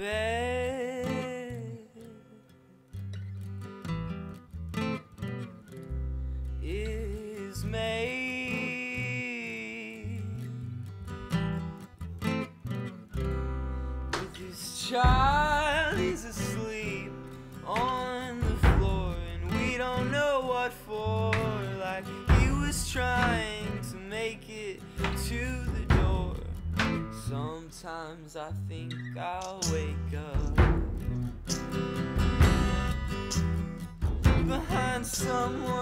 bed is made with this child. He's asleep on the floor, and we don't know what for. Like he was trying to make it to the door. Sometimes I think I'll wake up behind someone